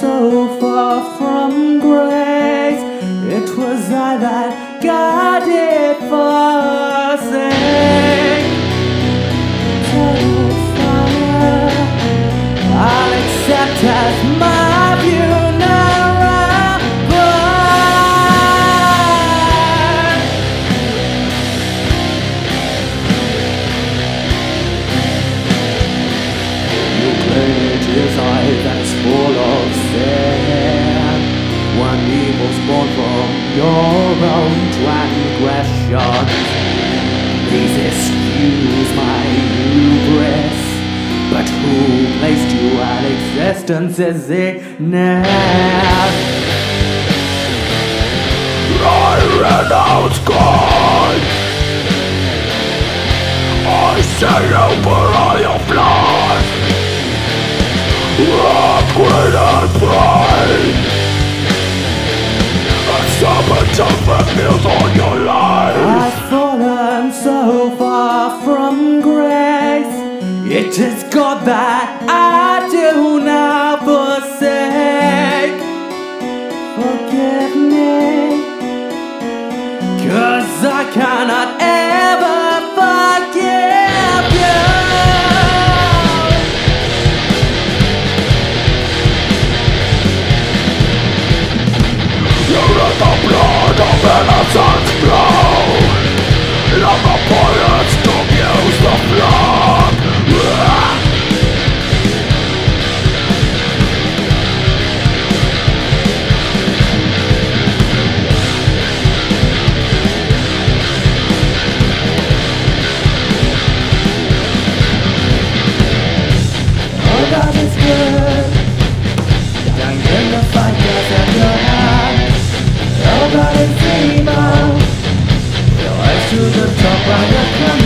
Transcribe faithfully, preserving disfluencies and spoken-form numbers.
So far from grace, it was I that got it forsaken. Born from your own transgression. Please excuse my hubris, but who placed you at existence's end? I renounce God. I say over all your flaws. Upgrade and pride. I've fallen so far from grace. It is God that I do not forsake. Forgive me, 'cause I cannot ever forgive you. You're at the blood of innocence flow. Love the bullets to use the blood. Oh, God is good. Don't give the fighters at your hand. Nobody dream out. Your eyes to the top of your camera.